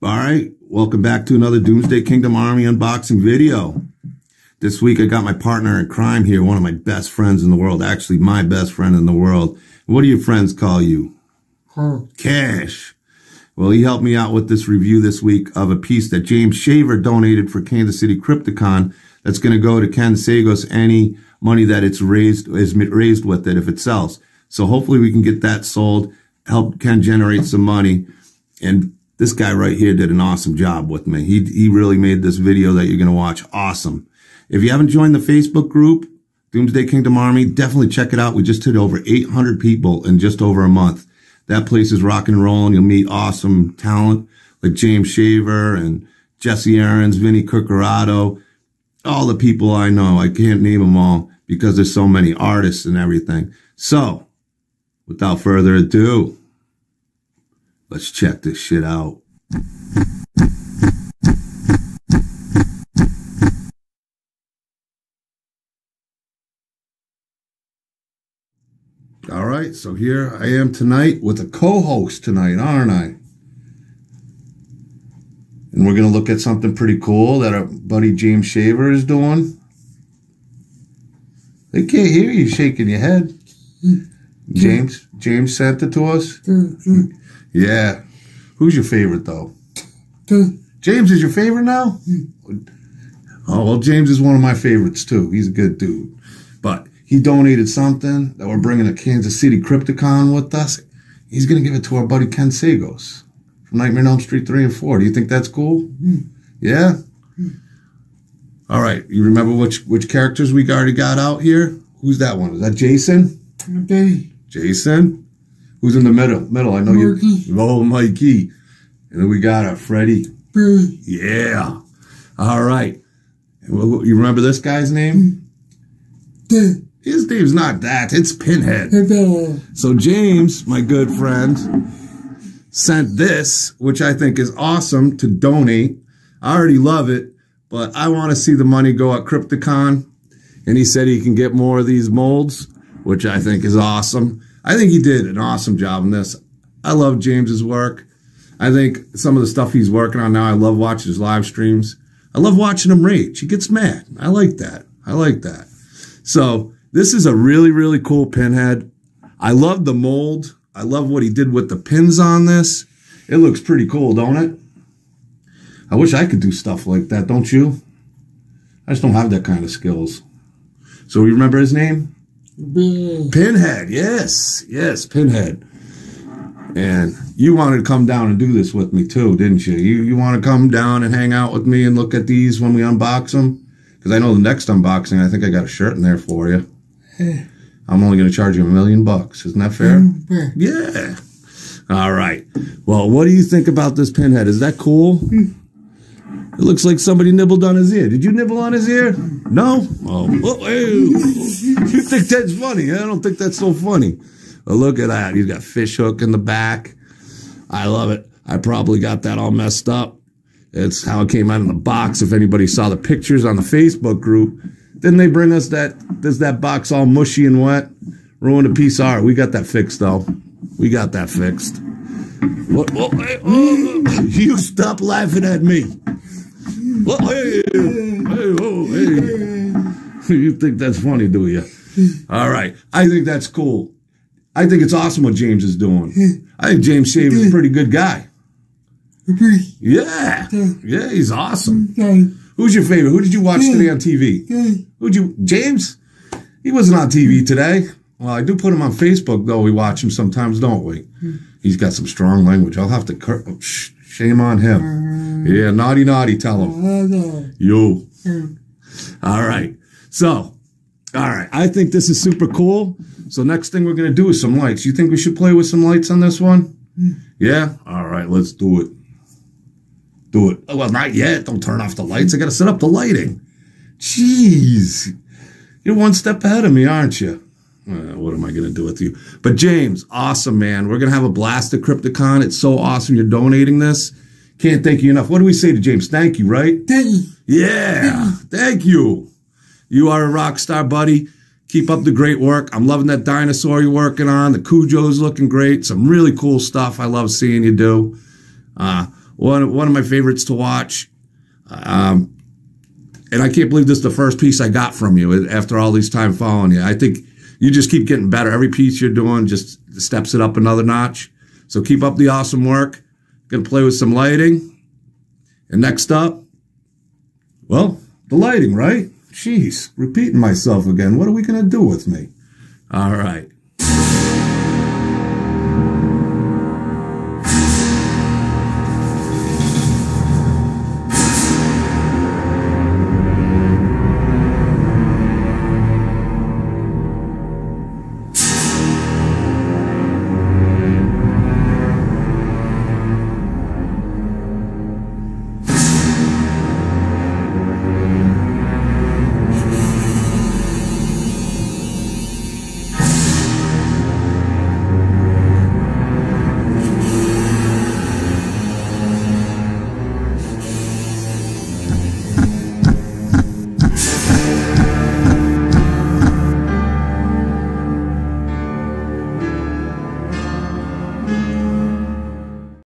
All right, welcome back to another Doomsday Kingdom Army unboxing video. This week I got my partner in crime here, one of my best friends in the world, actually my best friend in the world. What do your friends call you? Cash. Well, he helped me out with this review this week of a piece that James Shaver donated for Kansas City Crypticon that's going to go to Ken Sagos. Any money that it's raised is raised with it if it sells. So hopefully we can get that sold, help Ken generate some money. And this guy right here did an awesome job with me. He really made this video that you're going to watch awesome. If you haven't joined the Facebook group, Doomsday Kingdom Army, definitely check it out. We just hit over 800 people in just over a month. That place is rocking and rolling. You'll meet awesome talent like James Shaver and Jesse Aarons, Vinnie Cucurato, all the people I know. I can't name them all because there's so many artists and everything. So, without further ado, let's check this shit out. All right, so here I am tonight with a co-host tonight, aren't I? And we're going to look at something pretty cool that our buddy James Shaver is doing. They can't hear you shaking your head. James sent it to us? Yeah. Who's your favorite, though? James is your favorite now? Oh, well, James is one of my favorites, too. He's a good dude. But he donated something that we're bringing to Kansas City Crypticon with us. He's going to give it to our buddy Ken Sagos from Nightmare on Elm Street 3 and 4. Do you think that's cool? Yeah? All right. You remember which characters we already got out here? Who's that one? Is that Jason? Okay. Jason? Who's in the middle? I know you. Oh, Mikey. And then we got our Freddy. Yeah. All right. You remember this guy's name? His name's not that. It's Pinhead. So James, my good friend, sent this, which I think is awesome, to donate. I already love it, but I want to see the money go at Crypticon. And he said he can get more of these molds, which I think is awesome. I think he did an awesome job on this. I love James's work. I think some of the stuff he's working on now, I love watching his live streams. I love watching him rage. He gets mad. I like that. I like that. So this is a really, really cool Pinhead. I love the mold. I love what he did with the pins on this. It looks pretty cool, don't it? I wish I could do stuff like that, don't you? I just don't have that kind of skills. So you remember his name? Pinhead, yes, Pinhead. And you wanted to come down and do this with me too, didn't you? You want to come down and hang out with me and look at these when we unbox them? Because I know the next unboxing, I think I got a shirt in there for you. I'm only going to charge you $1 million bucks. Isn't that fair? Yeah. All right. Well, what do you think about this Pinhead? Is that cool? It looks like somebody nibbled on his ear. Did you nibble on his ear? No? Oh, hey. You think that's funny? I don't think that's so funny. But look at that. He's got fish hook in the back. I love it. I probably got that all messed up. It's how it came out in the box. If anybody saw the pictures on the Facebook group, didn't they bring us that box all mushy and wet? Ruined a piece of art. We got that fixed, though. We got that fixed. Hey. You stop laughing at me. Hey. You think that's funny, do you? All right. I think that's cool. I think it's awesome what James is doing. I think James Shaver is a pretty good guy. Yeah, he's awesome. Who's your favorite? Who did you watch today on TV? James? He wasn't on TV today. Well, I do put him on Facebook, though. We watch him sometimes, don't we? He's got some strong language. I'll have to... shame on him. Yeah, naughty, tell him. Yo. All right. So, all right. I think this is super cool. So next thing we're going to do is some lights. You think we should play with some lights on this one? Yeah? All right, let's do it. Do it. Well, not yet. Don't turn off the lights. I got to set up the lighting. Jeez. You're one step ahead of me, aren't you? What am I going to do with you? But James, awesome, man. We're going to have a blast at Crypticon. It's so awesome you're donating this. Can't thank you enough. What do we say to James? Thank you, right? Thank you. Yeah. Thank you. You are a rock star, buddy. Keep up the great work. I'm loving that dinosaur you're working on. The Cujo's looking great. Some really cool stuff I love seeing you do. One of my favorites to watch. And I can't believe this is the first piece I got from you after all this time following you. I think you just keep getting better. Every piece you're doing just steps it up another notch. So keep up the awesome work. Going to play with some lighting. And next up, well, the lighting, right? Jeez, repeating myself again. What are we going to do with me? All right.